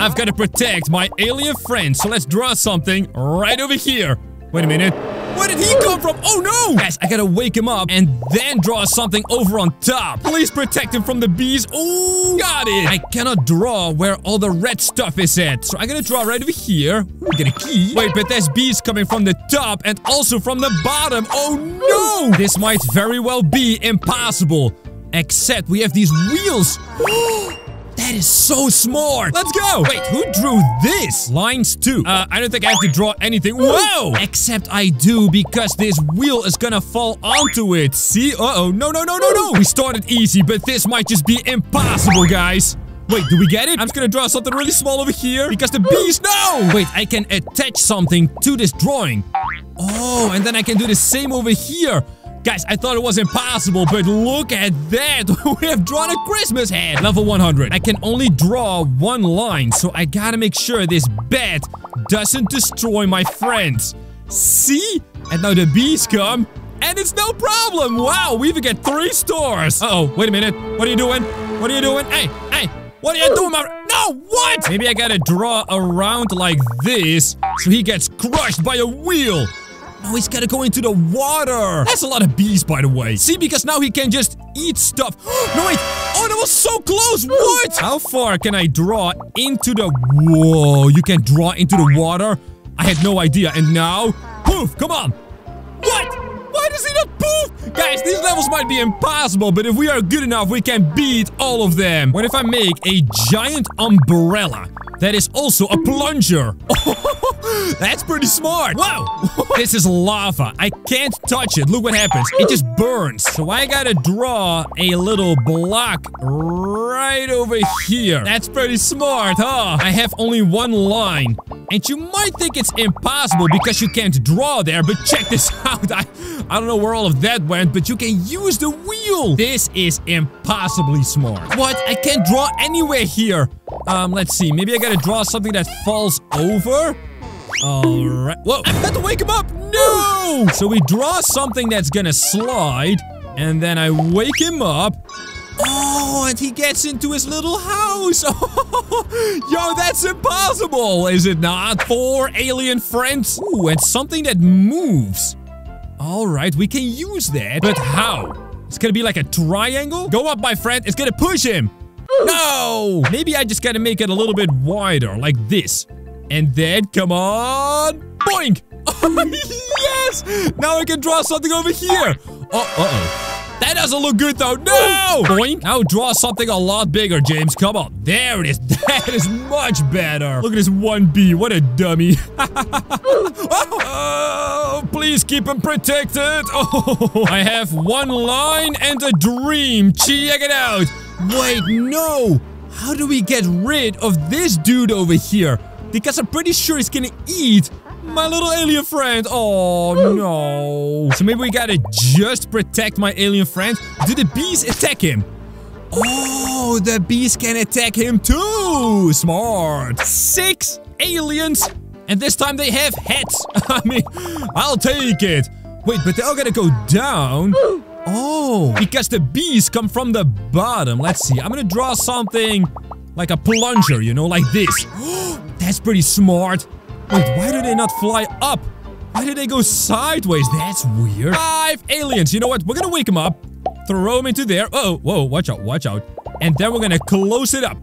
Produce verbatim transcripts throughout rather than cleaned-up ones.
I've got to protect my alien friend, so let's draw something right over here. Wait a minute. Where did he come from? Oh no! Guys, I gotta wake him up and then draw something over on top. Please protect him from the bees. Oh, got it! I cannot draw where all the red stuff is at. So I gotta draw right over here. We get a key. Wait, but there's bees coming from the top and also from the bottom. Oh no! This might very well be impossible. Except we have these wheels. That is so smart. Let's go. Wait, who drew this? Lines two. Uh, I don't think I have to draw anything. Whoa. Except I do, because this wheel is gonna fall onto it. See? Uh-oh. No, no, no, no, no. We started easy, but this might just be impossible, guys. Wait, do we get it? I'm just gonna draw something really small over here because the bees... No! Wait, I can attach something to this drawing. Oh, and then I can do the same over here. Guys, I thought it was impossible, but look at that. We have drawn a Christmas hat. Level one hundred. I can only draw one line, so I gotta make sure this bat doesn't destroy my friends. See? And now the bees come, and it's no problem. Wow, we even get three stars. Uh-oh, wait a minute. What are you doing? What are you doing? Hey, hey, what are you doing, my... No, what? Maybe I gotta draw around like this, so he gets crushed by a wheel. Oh, he's gotta go into the water. That's a lot of bees, by the way. See, because now he can just eat stuff. No, wait. Oh, that was so close. What? How far can I draw into the... Whoa, you can draw into the water? I had no idea. And now... Poof, come on. What? Why does he not poof? Guys, these levels might be impossible, but if we are good enough, we can beat all of them. What if I make a giant umbrella? That is also a plunger. That's pretty smart. Wow. This is lava. I can't touch it. Look what happens. It just burns. So I gotta draw a little block right over here. That's pretty smart, huh? I have only one line. And you might think it's impossible because you can't draw there. But check this out. I, I don't know where all of that went, but you can use the wheel. This is impossibly smart. What? I can't draw anywhere here. Um, let's see. Maybe I gotta draw something that falls over. All right. Whoa, I had to wake him up. No! So we draw something that's gonna slide, and then I wake him up. Oh, and he gets into his little house. Yo, that's impossible, is it not? Four alien friends. Ooh, and something that moves. All right, we can use that. But how? It's gonna be like a triangle? Go up, my friend. It's gonna push him. No! Maybe I just gotta make it a little bit wider, like this. And then, come on! Boink! Yes! Now I can draw something over here! Oh, uh-oh. That doesn't look good, though. No! Boink! Now draw something a lot bigger, James. Come on. There it is. That is much better. Look at this one bee. What a dummy. Oh, please keep him protected. Oh, I have one line and a dream. Check it out. Wait, no! How do we get rid of this dude over here? Because I'm pretty sure he's gonna eat my little alien friend. Oh, no. So maybe we gotta just protect my alien friend. Do the bees attack him? Oh, the bees can attack him too. Smart. Six aliens. And this time they have heads. I mean, I'll take it. Wait, but they're all gonna go down. Oh, because the bees come from the bottom. Let's see. I'm gonna draw something like a plunger, you know, like this. That's pretty smart. Wait, why do they not fly up? Why do they go sideways? That's weird. Five aliens. You know what? We're gonna wake them up, throw them into there. Oh, whoa, watch out, watch out. And then we're gonna close it up.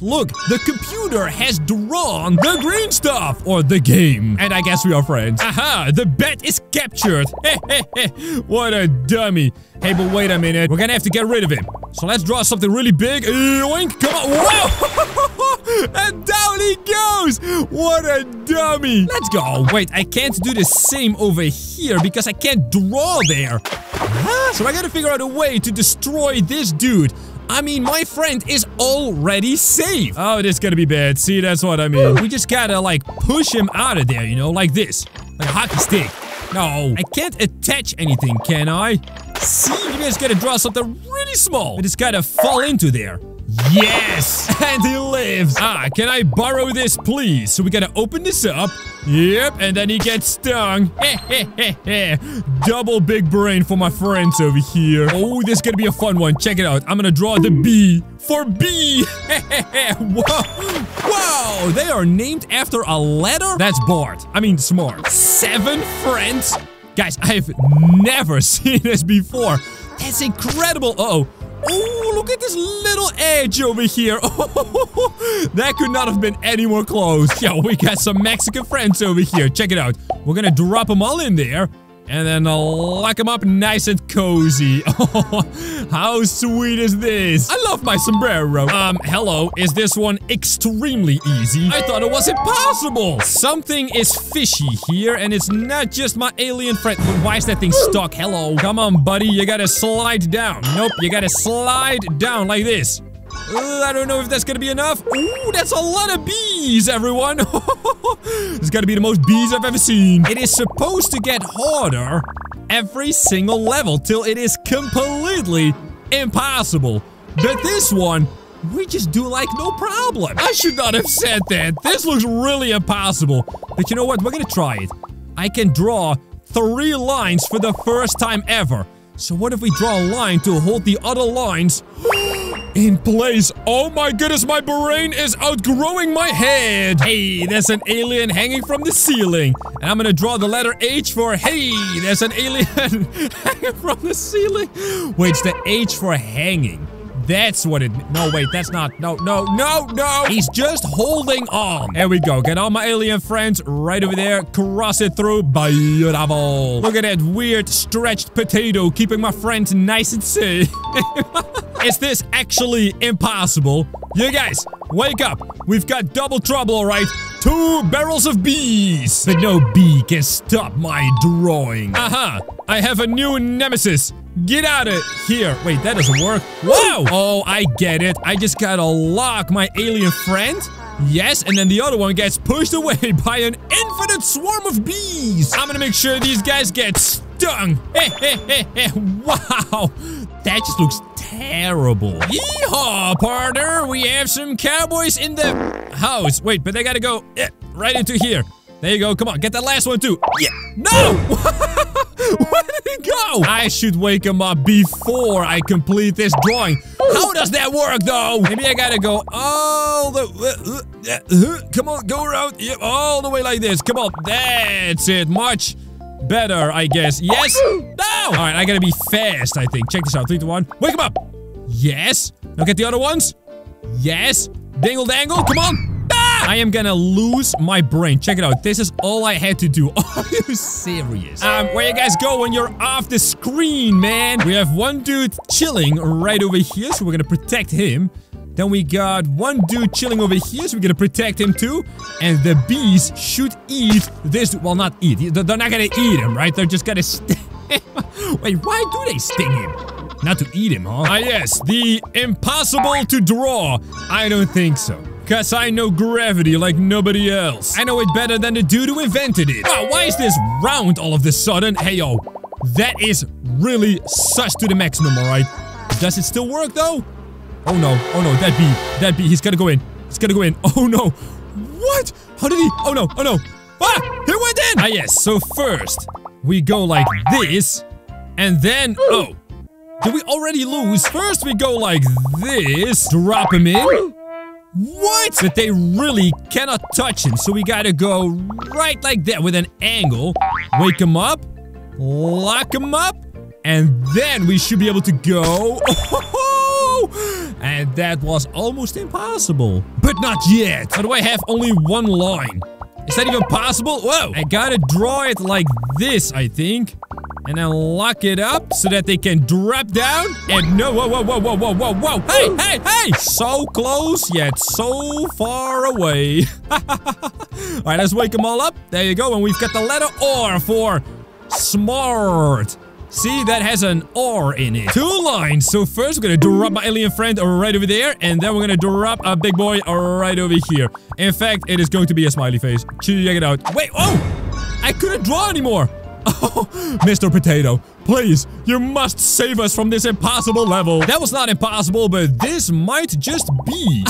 Look, the computer has drawn the green stuff, or the game. And I guess we are friends. Aha, the bat is captured. What a dummy. Hey, but wait a minute. We're gonna have to get rid of him. So let's draw something really big. Yoink, come on. Wow. And down he goes. What a dummy. Let's go. Wait, I can't do the same over here because I can't draw there. Huh? So I gotta figure out a way to destroy this dude. I mean, my friend is already safe. Oh, this is gonna be bad. See, that's what I mean. We just gotta, like, push him out of there, you know? Like this. Like a hockey stick. No. I can't attach anything, can I? See, you guys gotta draw something really small. But it's gotta fall into there. Yes! And he lives! Ah, can I borrow this, please? So we gotta open this up. Yep, and then he gets stung. Double big brain for my friends over here. Oh, this is gonna be a fun one. Check it out. I'm gonna draw the bee for bee. Whoa! Whoa! They are named after a letter? That's Bart. I mean, smart. Seven friends? Guys, I've never seen this before. That's incredible. Uh-oh. Oh, look at this little edge over here. Oh, that could not have been any more close. Yo, we got some Mexican friends over here. Check it out. We're gonna drop them all in there and then I'll lock them up nice and cozy. Oh, how sweet is this? I love my sombrero. Um, hello. Is this one extremely easy? I thought it was impossible. Something is fishy here, and it's not just my alien friend. Why is that thing stuck? Hello. Come on, buddy. You gotta slide down. Nope, you gotta slide down like this. Uh, I don't know if that's gonna be enough. Ooh, that's a lot of bees, everyone. It's gotta be the most bees I've ever seen. It is supposed to get harder every single level till it is completely impossible. But this one, we just do like no problem. I should not have said that. This looks really impossible. But you know what? We're gonna try it. I can draw three lines for the first time ever. So what if we draw a line to hold the other lines in place? Oh my goodness, my brain is outgrowing my head. Hey, there's an alien hanging from the ceiling. And I'm gonna draw the letter H for hey. There's an alien hanging from the ceiling. Wait, it's the H for hanging. That's what it... No, wait, that's not... No, no, no, no! He's just holding on. There we go. Get all my alien friends right over there. Cross it through. Beautiful. Look at that weird stretched potato keeping my friends nice and safe. Is this actually impossible? You guys, wake up. We've got double trouble, all right? Two barrels of bees. But no bee can stop my drawing. Aha! I have a new nemesis. Get out of here. Wait, that doesn't work. Whoa! Oh, I get it. I just gotta lock my alien friend. Yes, and then the other one gets pushed away by an infinite swarm of bees. I'm gonna make sure these guys get stung. Wow. That just looks terrible. Yeehaw, partner. We have some cowboys in the house. Wait, but they gotta go right into here. There you go. Come on. Get that last one, too. Yeah. No! Where did he go? I should wake him up before I complete this drawing. How does that work, though? Maybe I gotta go all the... Come on. Go around. All the way like this. Come on. That's it. Much better, I guess. Yes? No! All right. I gotta be fast, I think. Check this out. Three, two, one. Wake him up. Yes. Now get the other ones. Yes. Dingle dangle. Come on. I am gonna lose my brain. Check it out. This is all I had to do. Are you serious? Um, where you guys go when you're off the screen, man? We have one dude chilling right over here, so we're gonna protect him. Then we got one dude chilling over here, so we're gonna protect him too. And the bees should eat this. Well, not eat. They're not gonna eat him, right? They're just gonna sting him. Wait, why do they sting him? Not to eat him, huh? Ah, yes. The impossible to draw. I don't think so. Cause I know gravity like nobody else. I know it better than the dude who invented it. Wow, why is this round all of a sudden? Hey, yo. That is really sus to the maximum, alright? Does it still work, though? Oh, no. Oh, no. That bee. That bee. He's gotta go in. He's gotta go in. Oh, no. What? How did he? Oh, no. Oh, no. Ah! He went in! Ah, yes. So first, we go like this. And then... Oh. Did we already lose? First, we go like this. Drop him in. What? But they really cannot touch him, so we gotta go right like that with an angle. Wake him up, lock him up, and then we should be able to go. Oh, and that was almost impossible. But not yet. How do I have only one line? Is that even possible? Whoa! I gotta draw it like this, I think. And then lock it up so that they can drop down. And no, whoa, whoa, whoa, whoa, whoa, whoa, whoa. Hey, hey, hey. So close, yet so far away. All right, let's wake them all up. There you go. And we've got the letter R for smart. See, that has an R in it. Two lines. So first, we're going to drop my alien friend right over there. And then we're going to drop a big boy right over here. In fact, it is going to be a smiley face. Check it out. Wait, oh, I couldn't draw anymore. Oh, Mister Potato, please, you must save us from this impossible level. That was not impossible, but this might just be.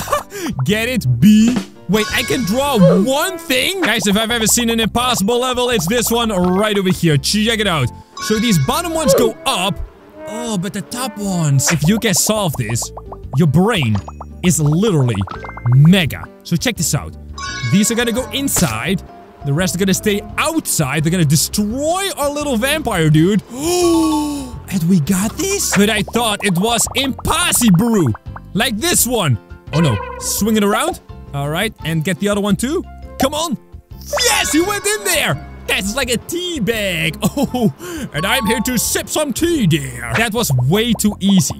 Get it, B? Wait, I can draw one thing? Guys, if I've ever seen an impossible level, it's this one right over here. Check it out. So these bottom ones go up. Oh, but the top ones. If you can solve this, your brain is literally mega. So check this out. These are gonna go inside. The rest are gonna stay outside. They're gonna destroy our little vampire dude. And we got this? But I thought it was impossible. Like this one. Oh no, swing it around. All right, and get the other one too. Come on. Yes, you went in there. Guys, it's like a tea bag. Oh, and I'm here to sip some tea, dear. That was way too easy.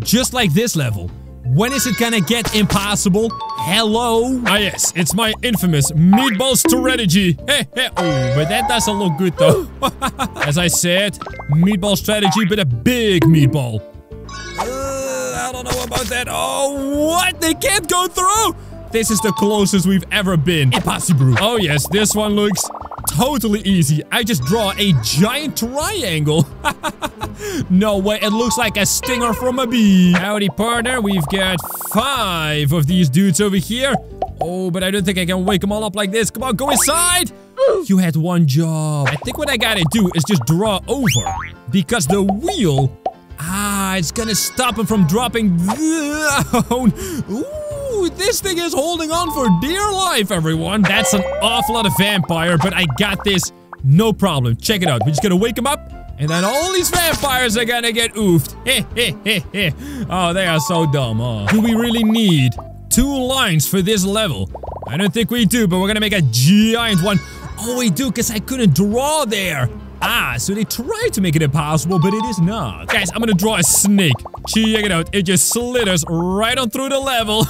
Just like this level. When is it gonna get impossible? Hello? Ah yes, it's my infamous meatball strategy. Hey, hey, oh, but that doesn't look good though. As I said, meatball strategy, but a big meatball. Uh, I don't know about that. Oh, what? They can't go through? This is the closest we've ever been. Impossible. Oh yes, this one looks totally easy. I just draw a giant triangle. No way, it looks like a stinger from a bee. Howdy, partner. We've got five of these dudes over here. Oh, but I don't think I can wake them all up like this. Come on, go inside. You had one job. I think what I gotta do is just draw over. Because the wheel... Ah, it's gonna stop him from dropping down. Ooh, this thing is holding on for dear life, everyone. That's an awful lot of vampire, but I got this. No problem. Check it out. We're just gonna wake him up. And then all these vampires are gonna get oofed. Heh, heh, heh, heh. Oh, they are so dumb, huh? Do we really need two lines for this level? I don't think we do, but we're gonna make a giant one. Oh, we do, because I couldn't draw there. Ah, so they tried to make it impossible, but it is not. Guys, I'm gonna draw a snake. Check it out. It just slithers right on through the level.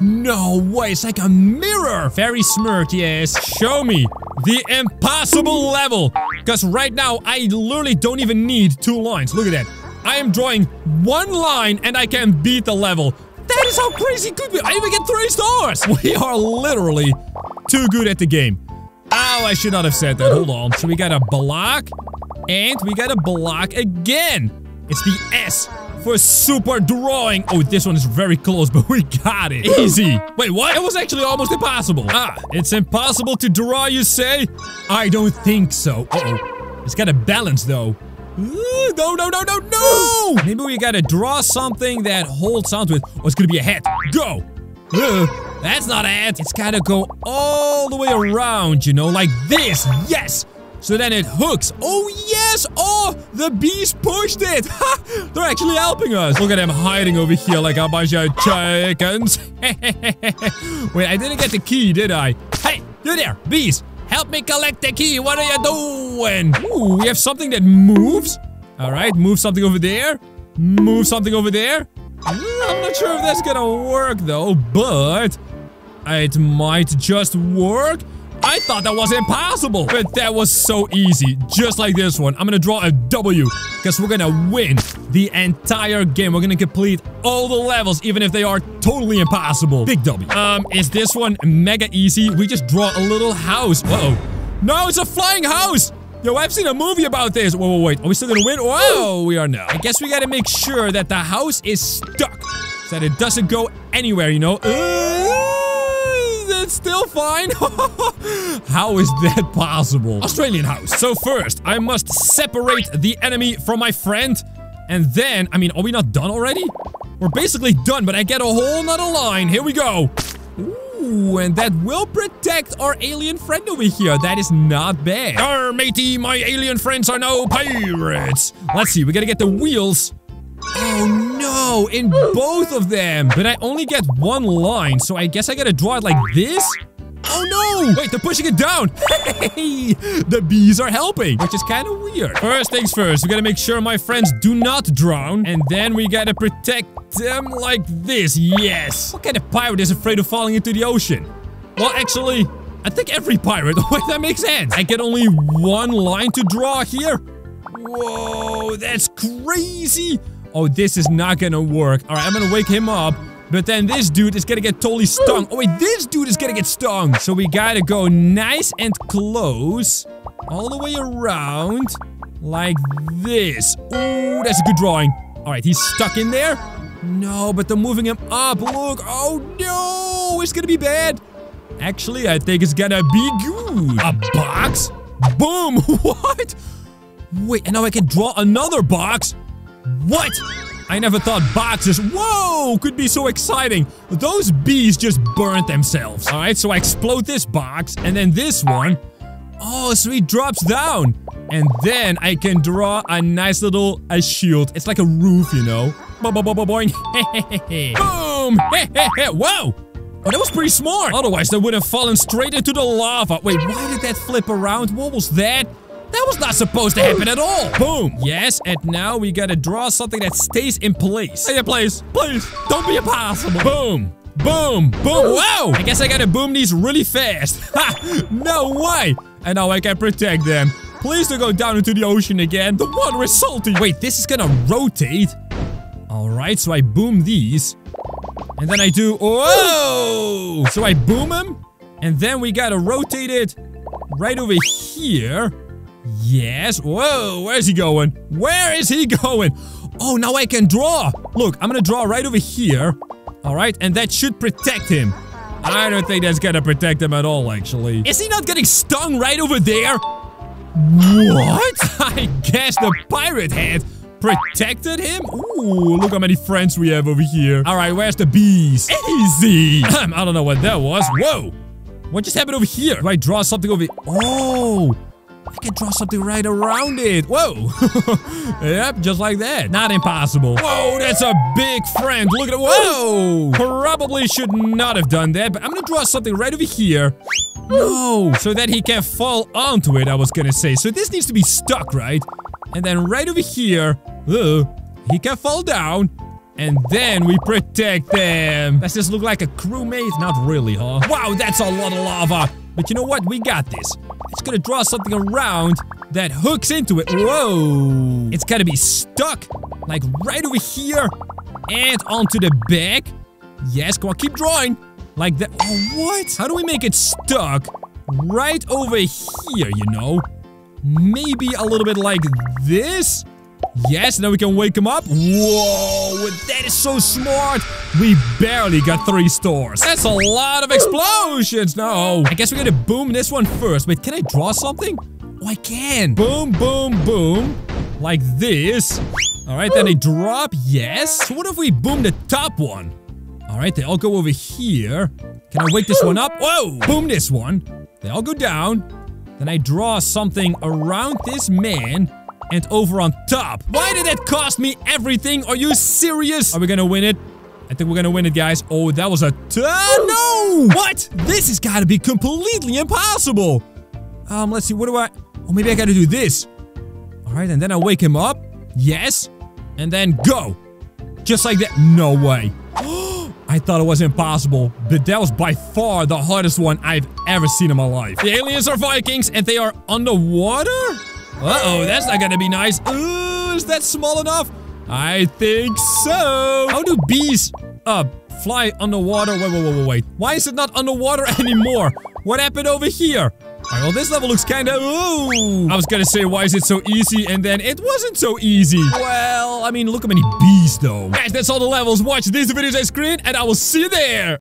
No way, it's like a mirror. Very smirk, yes. Show me the impossible level. Because right now, I literally don't even need two lines. Look at that. I am drawing one line and I can beat the level. That is how crazy good we are. I even get three stars. We are literally too good at the game. Oh, I should not have said that. Hold on. So we got a block and we got a block again. It's the S for super drawing. Oh, this one is very close, but we got it. Easy. Wait, what? It was actually almost impossible. Ah, it's impossible to draw, you say? I don't think so. Uh-oh. It's got a balance, though. Ooh, no, no, no, no, no! Maybe we gotta draw something that holds onto it. Oh, it's gonna be a hat. Go! Uh, that's not a hat. It's gotta go all the way around, you know, like this. Yes! So then it hooks. Oh, yes! Oh, the bees pushed it! Ha! They're actually helping us. Look at them hiding over here like a bunch of chickens. Wait, I didn't get the key, did I? Hey, you there, bees! Help me collect the key. What are you doing? Ooh, we have something that moves. All right, move something over there. Move something over there. I'm not sure if that's gonna work, though, but it might just work. I thought that was impossible, but that was so easy. Just like this one. I'm gonna draw a W, because we're gonna win the entire game. We're gonna complete all the levels, even if they are totally impossible. Big W. Um, is this one mega easy? We just draw a little house. Uh-oh. No, it's a flying house! Yo, I've seen a movie about this. Whoa, whoa, wait. Are we still gonna win? Whoa, we are not. I guess we gotta make sure that the house is stuck, so that it doesn't go anywhere, you know? Uh It's still fine. How is that possible? Australian house. So first, I must separate the enemy from my friend. And then, I mean, are we not done already? We're basically done, but I get a whole nother line. Here we go. Ooh, and that will protect our alien friend over here. That is not bad. Arr, matey, my alien friends are now pirates. Let's see, we gotta get the wheels. Oh no, in both of them. But I only get one line, so I guess I gotta draw it like this? Oh no! Wait, they're pushing it down! Hey! The bees are helping, which is kind of weird. First things first, we gotta make sure my friends do not drown. And then we gotta protect them like this, yes! What kind of pirate is afraid of falling into the ocean? Well, actually, I think every pirate. Wait, that makes sense. I get only one line to draw here? Whoa, that's crazy! Oh, this is not gonna work. All right, I'm gonna wake him up. But then this dude is gonna get totally stung. Oh, wait, this dude is gonna get stung. So we gotta go nice and close. all the way around like this. Ooh, that's a good drawing. All right, he's stuck in there. No, but they're moving him up. Look. Oh, no. It's going to be bad. Actually, I think it's going to be good. A box? Boom. What? Wait, and now I can draw another box? What? I never thought boxes, whoa, could be so exciting. Those bees just burnt themselves. All right, so I explode this box, and then this one. Oh, so he drops down. And then I can draw a nice little a shield. It's like a roof, you know. Boing. Boom. Whoa. Oh, that was pretty smart. Otherwise, they would have fallen straight into the lava. Wait, why did that flip around? What was that? That was not supposed to happen at all. Boom. Yes, and now we gotta draw something that stays in place. Stay in place. Please, don't be impossible. Boom. Boom. Boom. Wow. I guess I gotta boom these really fast. Ha. No way. And now I can protect them. Please don't go down into the ocean again. The water is salty. Wait, this is gonna rotate. All right, so I boom these. And then I do... Whoa. So I boom them. And then we gotta rotate it right over here. Yes. Whoa, where's he going? Where is he going? Oh, now I can draw. Look, I'm gonna draw right over here. All right, and that should protect him. I don't think that's gonna protect him at all, actually. Is he not getting stung right over there? What? I guess the pirate head protected him? Ooh, look how many friends we have over here. All right, where's the bees? Easy. I don't know what that was. Whoa. What just happened over here? Do I draw something over here? Oh. I can draw something right around it. Whoa. Yep, just like that. Not impossible. Whoa, that's a big friend. Look at it. Whoa. Probably should not have done that, but I'm going to draw something right over here. No. So that he can fall onto it, I was going to say. So this needs to be stuck, right? And then right over here, uh, he can fall down. And then we protect them. Does this look like a crewmate? Not really, huh? Wow, that's a lot of lava. But you know what? We got this. It's gonna draw something around that hooks into it. Whoa! It's gotta be stuck, like right over here and onto the back. Yes, come on, keep drawing. Like that. Oh, what? How do we make it stuck right over here, you know? Maybe a little bit like this? Yes, now we can wake him up. Whoa, that is so smart. We barely got three stars. That's a lot of explosions. No, I guess we're gonna boom this one first. Wait, can I draw something? Oh, I can. Boom, boom, boom. Like this. All right, then they drop. Yes. So what if we boom the top one? All right, they all go over here. Can I wake this one up? Whoa. Boom this one. They all go down. Then I draw something around this man. And over on top. Why did that cost me everything? Are you serious? Are we gonna win it? I think we're gonna win it, guys. Oh, that was a turn. No! What? This has gotta be completely impossible. Um, let's see. What do I... Oh, maybe I gotta do this. All right, and then I wake him up. Yes. And then go. Just like that. No way. I thought it was impossible, but that was by far the hardest one I've ever seen in my life. The aliens are Vikings, and they are underwater? Uh-oh, that's not gonna be nice. Ooh, is that small enough? I think so. How do bees uh, fly underwater? Wait, wait, wait, wait. Why is it not underwater anymore? What happened over here? All right, well, this level looks kind of... Ooh. I was gonna say, why is it so easy? And then it wasn't so easy. Well, I mean, look how many bees, though. Guys, that's all the levels. Watch these videos on screen, and I will see you there.